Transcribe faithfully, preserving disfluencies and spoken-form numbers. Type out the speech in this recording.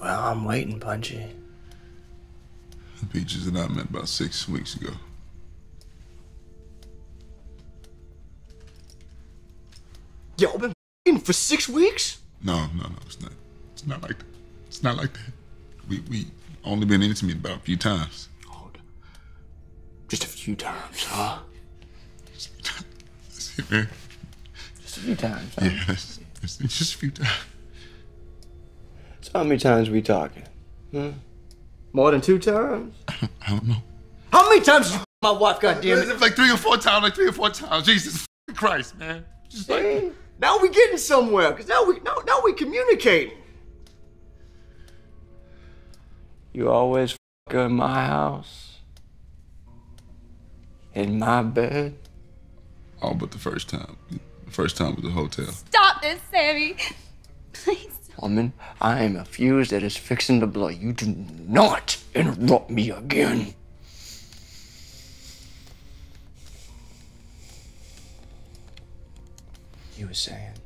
Well, I'm waiting, Punchy. The Peaches and I met about six weeks ago. Yo, I've been f***ing for six weeks? No, no, no, it's not. It's not like that. It's not like that. We we only been intimate about a few times. Oh, just a few times, huh? Just a few times. That's it, man. Just a few times, huh? Yeah, that's, that's, it's just a few times. So how many times we talking? Hmm? More than two times? I don't, I don't know. How many times did you f*** my wife, goddammit? It's like three or four times, like three or four times. Jesus Christ, man. Just like, now we getting somewhere, cause now we now now we communicating. You always f her in my house, in my bed. All but the first time. The first time was the hotel. Stop this, Sammy. Please. Woman, I am a fuse that is fixing to blow. You do not interrupt me again. You were saying?